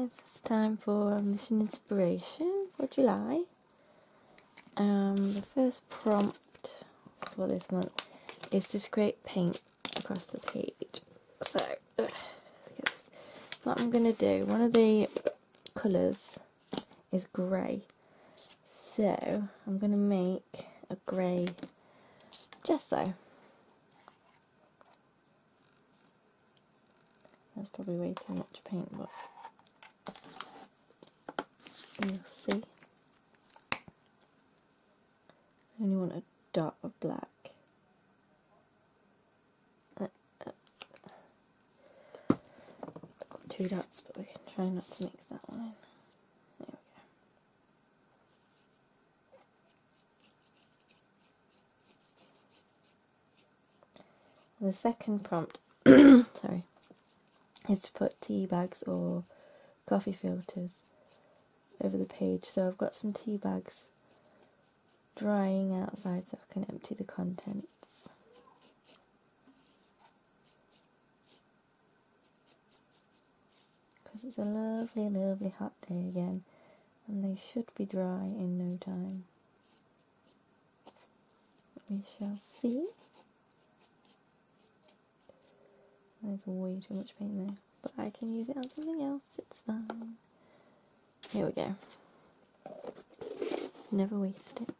guys, it's time for Mission Inspiration for July. The first prompt for this month is to scrape paint across the page. So, what I'm going to do, one of the colours is grey. So, I'm going to make a grey gesso. That's probably way too much paint, but you'll see. I only want a dot of black. I've got two dots, but we can try not to mix that one in. There we go. And the second prompt, sorry, is to put tea bags or coffee filters over the page. So I've got some tea bags drying outside so I can empty the contents. Because it's a lovely, lovely hot day again, and they should be dry in no time. We shall see. There's way too much paint there, but I can use it on something else, it's fine. Here we go. Never waste it.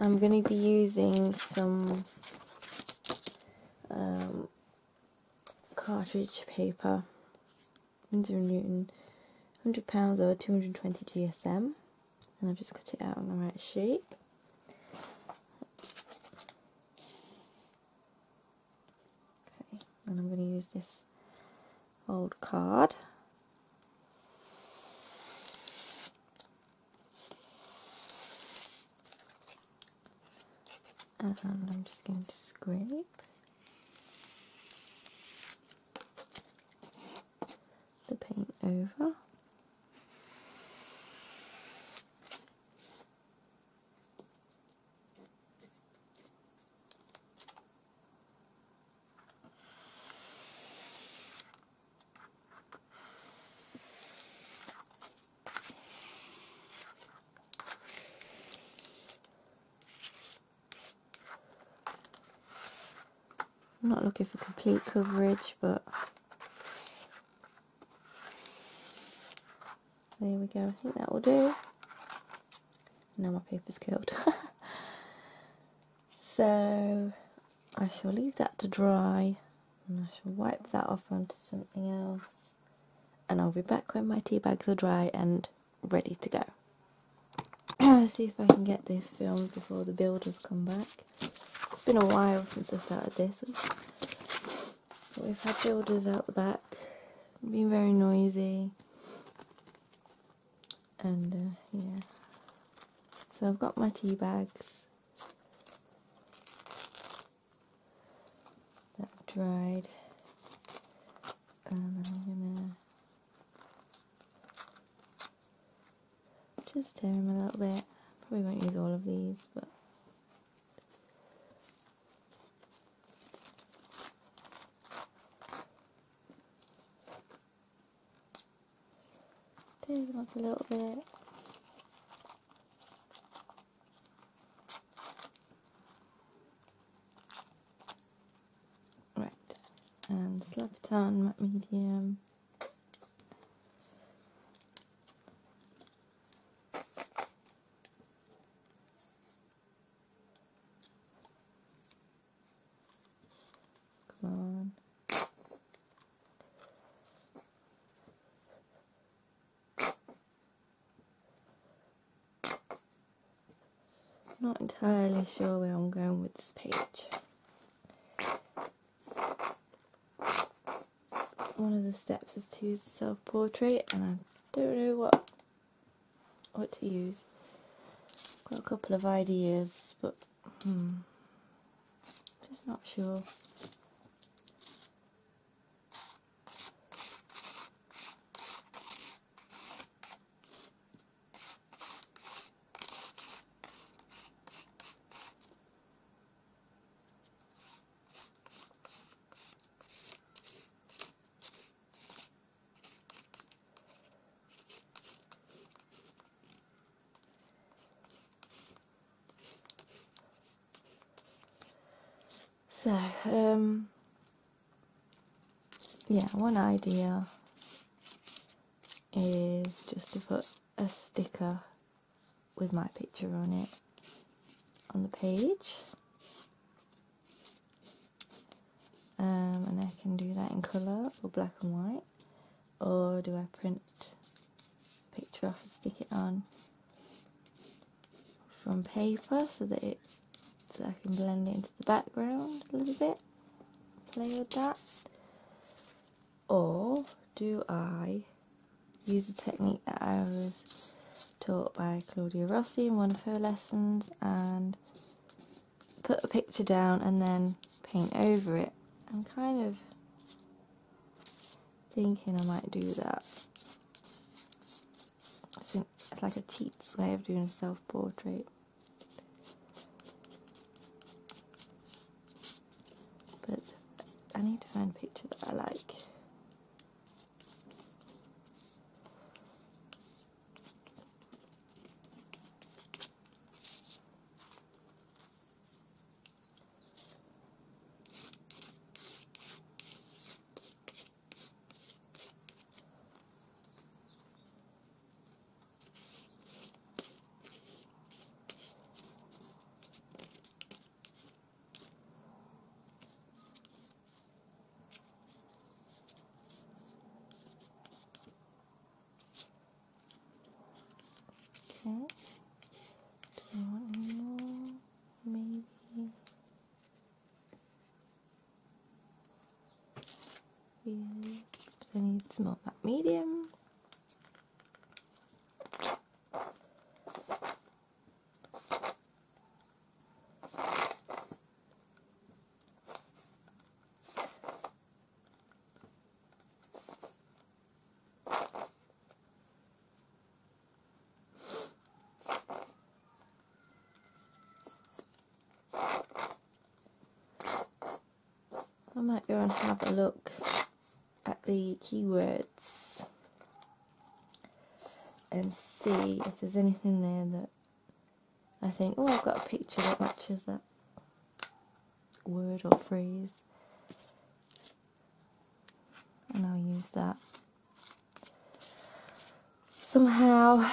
I'm going to be using some cartridge paper, Winsor & Newton, 100 pounds over 220 GSM. And I've just cut it out on the right shape. Okay, and I'm going to use this old card. And I'm just going to scrape the paint over. I'm not looking for complete coverage, but there we go, I think that will do. Now my paper's curled. So I shall leave that to dry, and I shall wipe that off onto something else, and I'll be back when my tea bags are dry and ready to go. See if I can get this filmed before the builders come back. It's been a while since I started this. We've had builders out the back, been very noisy, and yeah. So I've got my tea bags that I've dried, and I'm gonna just tear them a little bit. Probably won't use all of these, but. Tear them up a little bit. Right, and slap it on matte medium. Not entirely sure where I'm going with this page. One of the steps is to use self-portrait, and I don't know what to use. Got a couple of ideas, but just not sure. So, yeah, one idea is just to put a sticker with my picture on it on the page. And I can do that in colour or black and white, or do I print a picture off and stick it on from paper so that I can blend it into the background a little bit, play with that, or do I use a technique that I was taught by Claudia Rossi in one of her lessons and put a picture down and then paint over it? I'm kind of thinking I might do that. It's like a cheats way of doing a self-portrait. But I need to find a picture that I like. Okay. Do I want any more? Maybe. Yes, but I need some more matte medium. I might go and have a look at the keywords and see if there's anything there that I think, oh, I've got a picture that matches that word or phrase, and I'll use that somehow.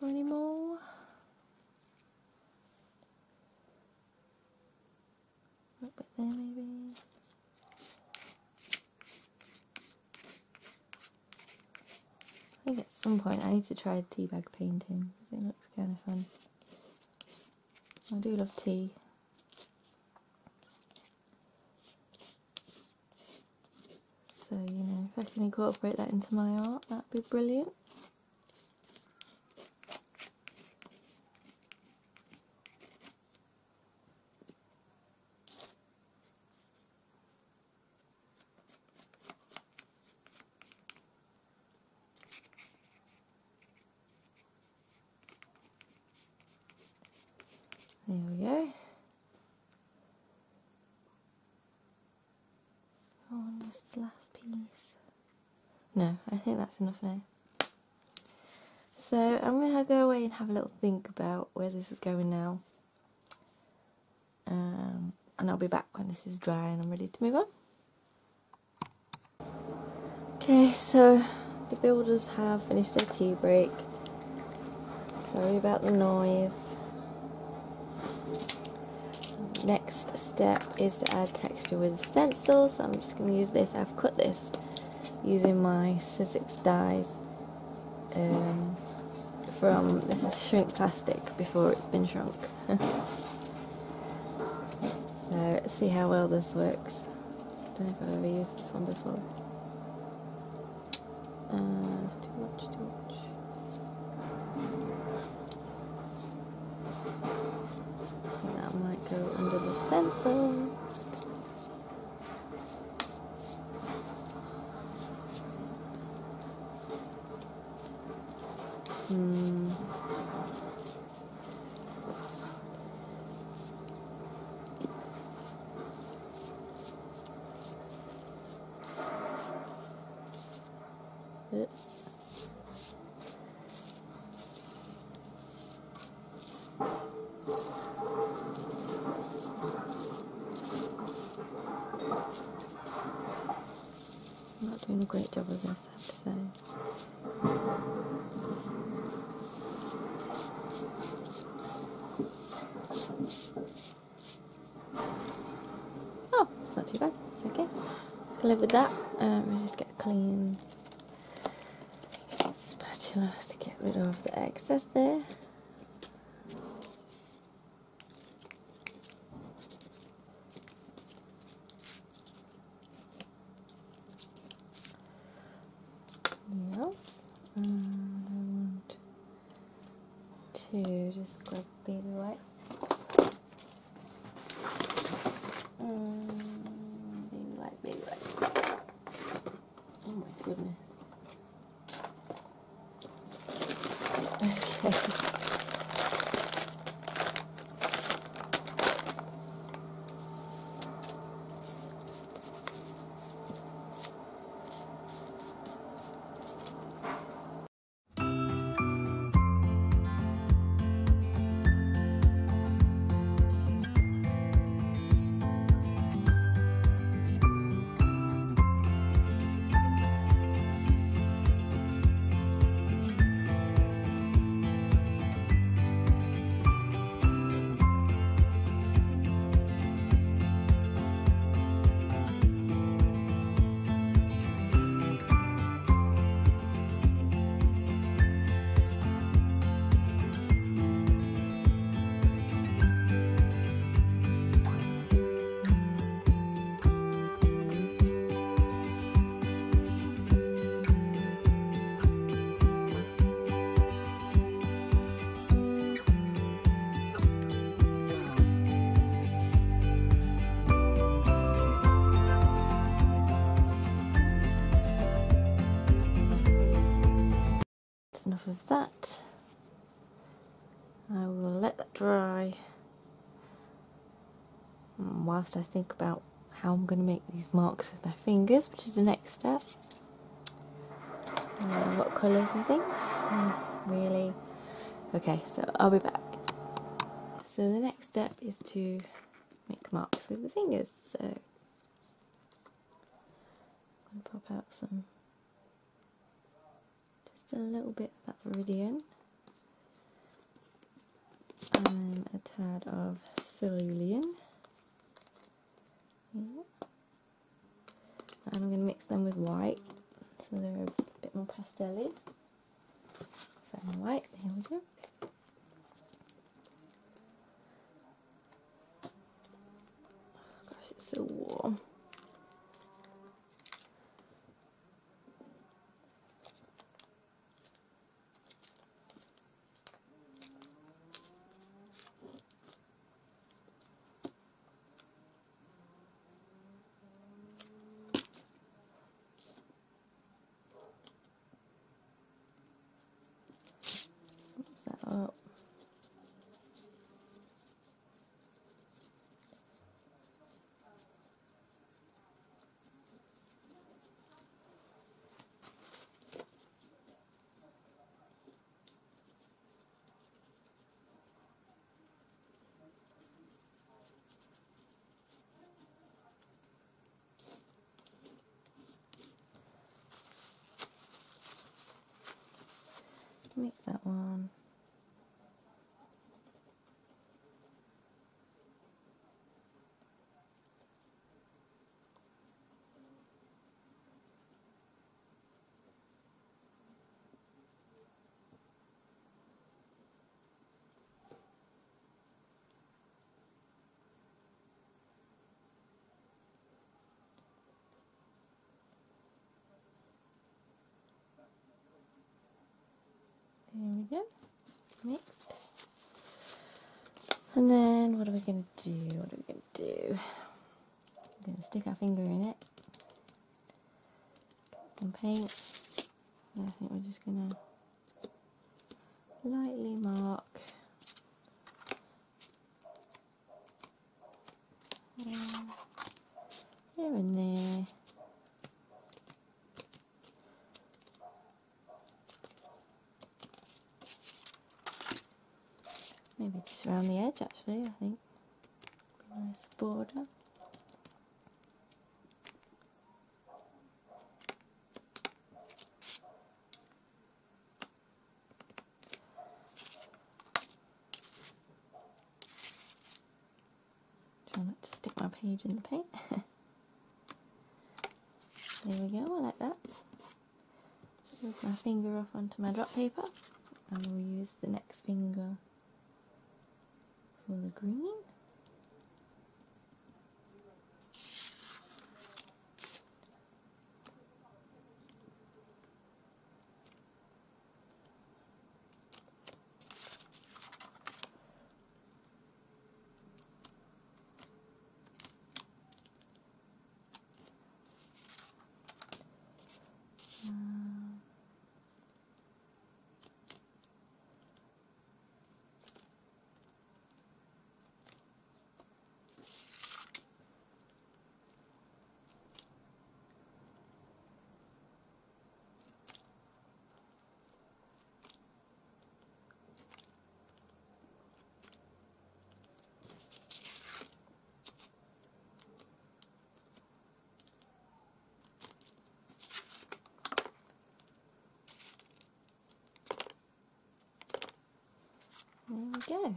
Any more? A little bit there, maybe. I think at some point I need to try teabag painting because it looks kind of fun. I do love tea. So, you know, if I can incorporate that into my art, that'd be brilliant. There we go. On this last piece. No, I think that's enough now. So I'm going to go away and have a little think about where this is going now. And I'll be back when this is dry and I'm ready to move on. Okay, so the builders have finished their tea break. Sorry about the noise. Next step is to add texture with the stencil, so I'm just going to use this. I've cut this using my Sizzix dies from, this is shrink plastic before it's been shrunk. So let's see how well this works. I don't know if I've ever used this one before. It's too much. That might go under the stencil. I'm not doing a great job of this, I have to say. Oh, it's not too bad, it's okay. I can live with that. We'll just get a clean spatula to get rid of the excess there. Of that, I will let that dry whilst I think about how I'm going to make these marks with my fingers, which is the next step. What colours and things, really. Okay, so I'll be back. So the next step is to make marks with the fingers, so I'm going to pop out some, a little bit of that Viridian and a tad of Cerulean, and I'm going to mix them with white so they're a bit more pastel-y. Found white, here we go. Oh gosh, it's so warm. Mix that one. There we go, mixed. And then what are we going to do? We're going to stick our finger in it. Some paint. And I think we're just going to lightly mark. Here and there. Maybe just around the edge, actually, I think. Nice border. Try not to stick my page in the paint. There we go, I like that. Move my finger off onto my drop paper, and we'll use the next finger for the green. There we go.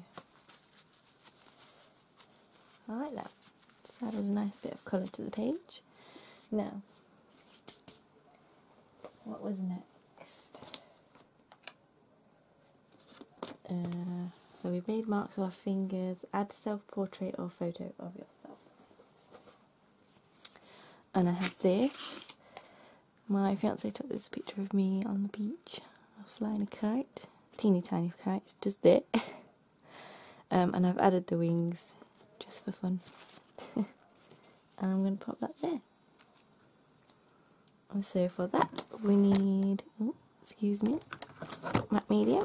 I like that. Just added a nice bit of colour to the page. Now, what was next? So we've made marks with our fingers. Add self-portrait or photo of yourself. And I have this. My fiancé took this picture of me on the beach. I was flying a kite. Teeny tiny kite, just there. And I've added the wings just for fun. And I'm going to pop that there. And so for that we need, oh, excuse me, matte media.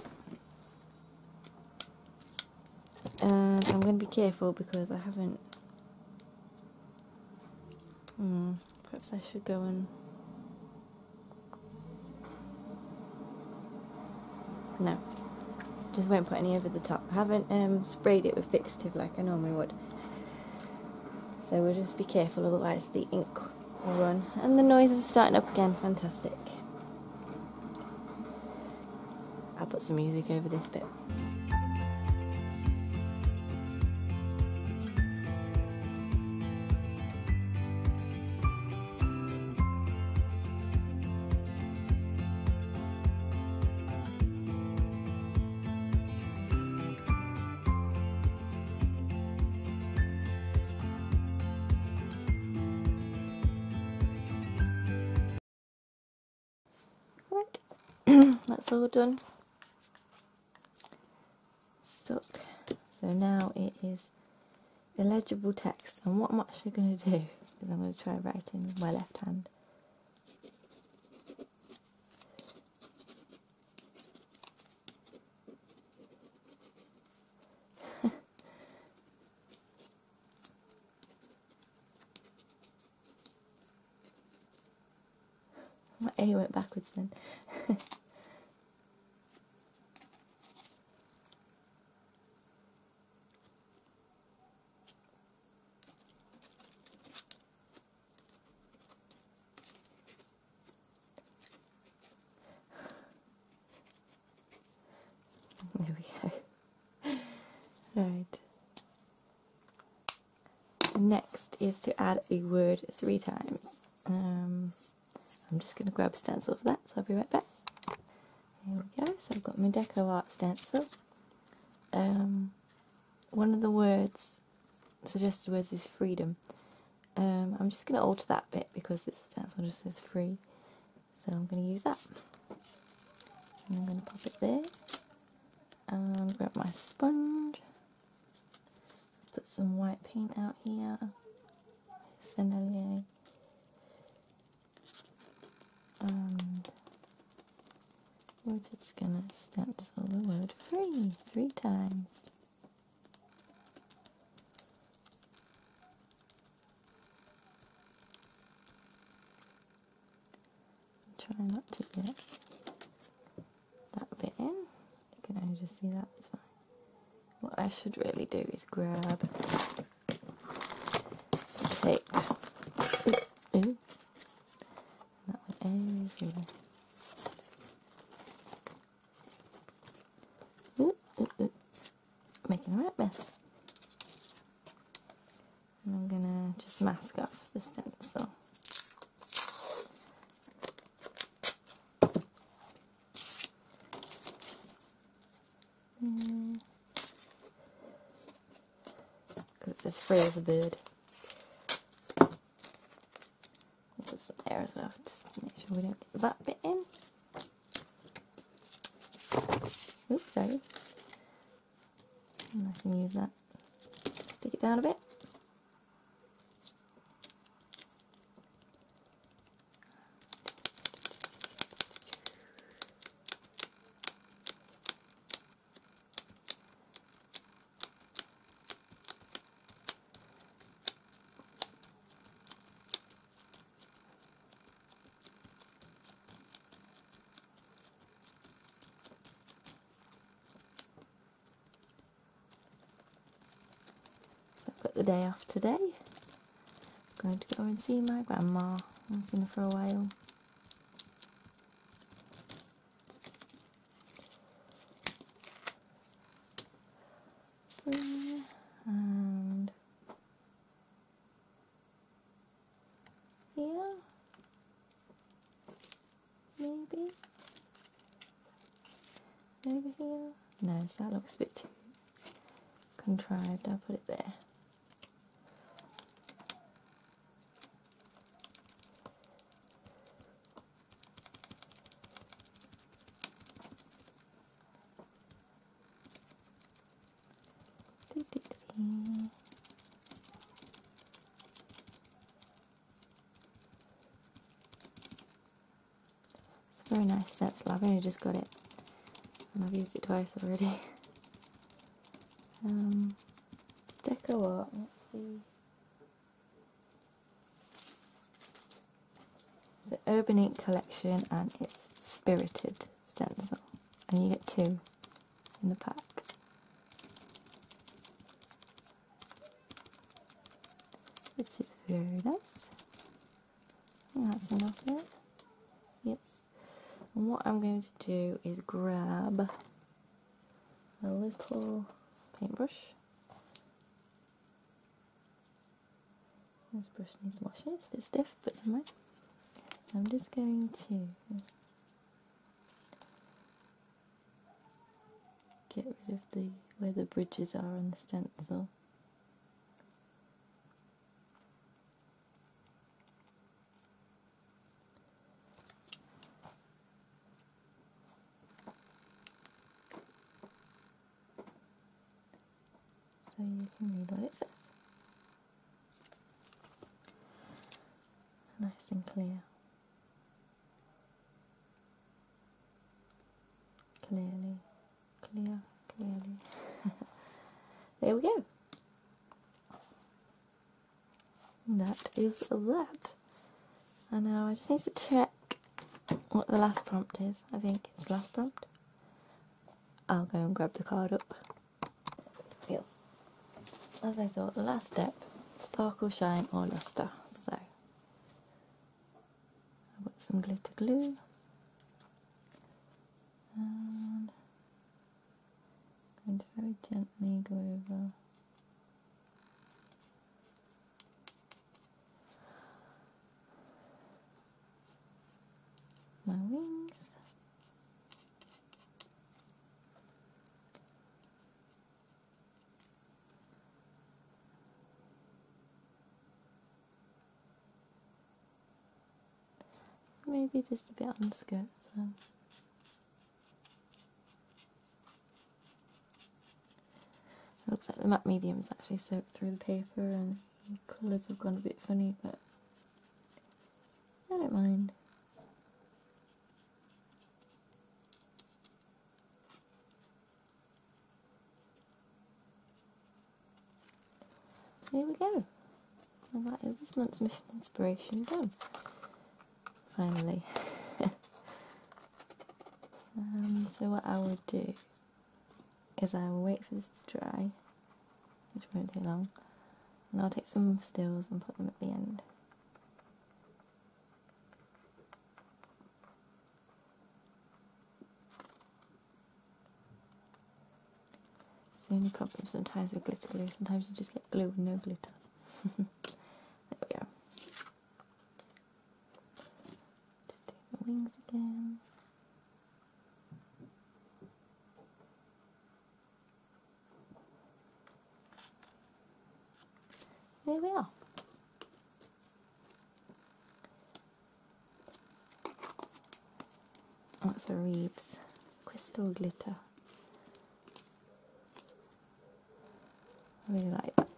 And I'm going to be careful because I haven't, perhaps I should go and, no, just won't put any over the top. I haven't sprayed it with fixative like I normally would, so we'll just be careful, otherwise the ink will run. And the noise is starting up again, fantastic. I'll put some music over this bit. That's all done. Stuck. So now it is illegible text. And what I'm actually going to do is I'm going to try writing with my left hand. My A went backwards then. There we go. Right. Next is to add a word 3 times. I'm just going to grab a stencil for that, so I'll be right back. Here we go. So I've got my DecoArt stencil. One of the words, suggested words, is freedom. I'm just going to alter that bit because this stencil just says free. So I'm going to use that. And I'm going to pop it there. And grab my sponge. Put some white paint out here. Cerulean. And we're just gonna stencil the word free 3 times. Try not to get that bit in. You can only just see that, it's fine. What I should really do is grab some tape. Ooh, ooh. That went everywhere. Ooh, ooh, ooh. Making a right mess. And I'm gonna just mask off the stencil. It's free as a bird. We'll put some there as well, just to make sure we don't get that bit in. Oops, sorry. And I can use that. Stick it down a bit. The day off today, I'm going to go and see my grandma. I haven't seen her for a while. And here, maybe, over here. No, that looks a bit too contrived. I'll put it there. Very nice stencil. I've only just got it and I've used it twice already. DecoArt, let's see. It's an Urban Ink collection and it's spirited stencil. And you get two in the pack. Which is very nice. I think that's enough of it. Yep. And what I'm going to do is grab a little paintbrush. This brush needs washing, it's a bit stiff, but never mind. I'm just going to get rid of the where the bridges are on the stencil. So you can read what it says. Nice and clear. Clearly, clear, clearly. There we go. That is that. And now I just need to check what the last prompt is. I think it's the last prompt. I'll go and grab the card up. Feels. As I thought, the last step, sparkle, shine or luster. So, I've got some glitter glue and I'm going to very gently go over my wings. Maybe just a bit on the skirt as well. It looks like the matte medium's actually soaked through the paper and the colours have gone a bit funny, but I don't mind. There we go. And that is this month's Mission Inspiration done. Finally. So what I will do is I will wait for this to dry, which won't take long, and I'll take some stills and put them at the end. It's the only problem sometimes with glitter glue, sometimes you just get glue with no glitter. There we go. Just do the wings again. There we are. That's a Reeves crystal glitter. I really like that.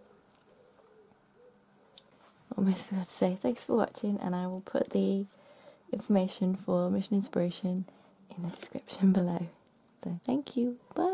Almost forgot to say thanks for watching, and I will put the information for Mission Inspiration in the description below. So thank you. Bye.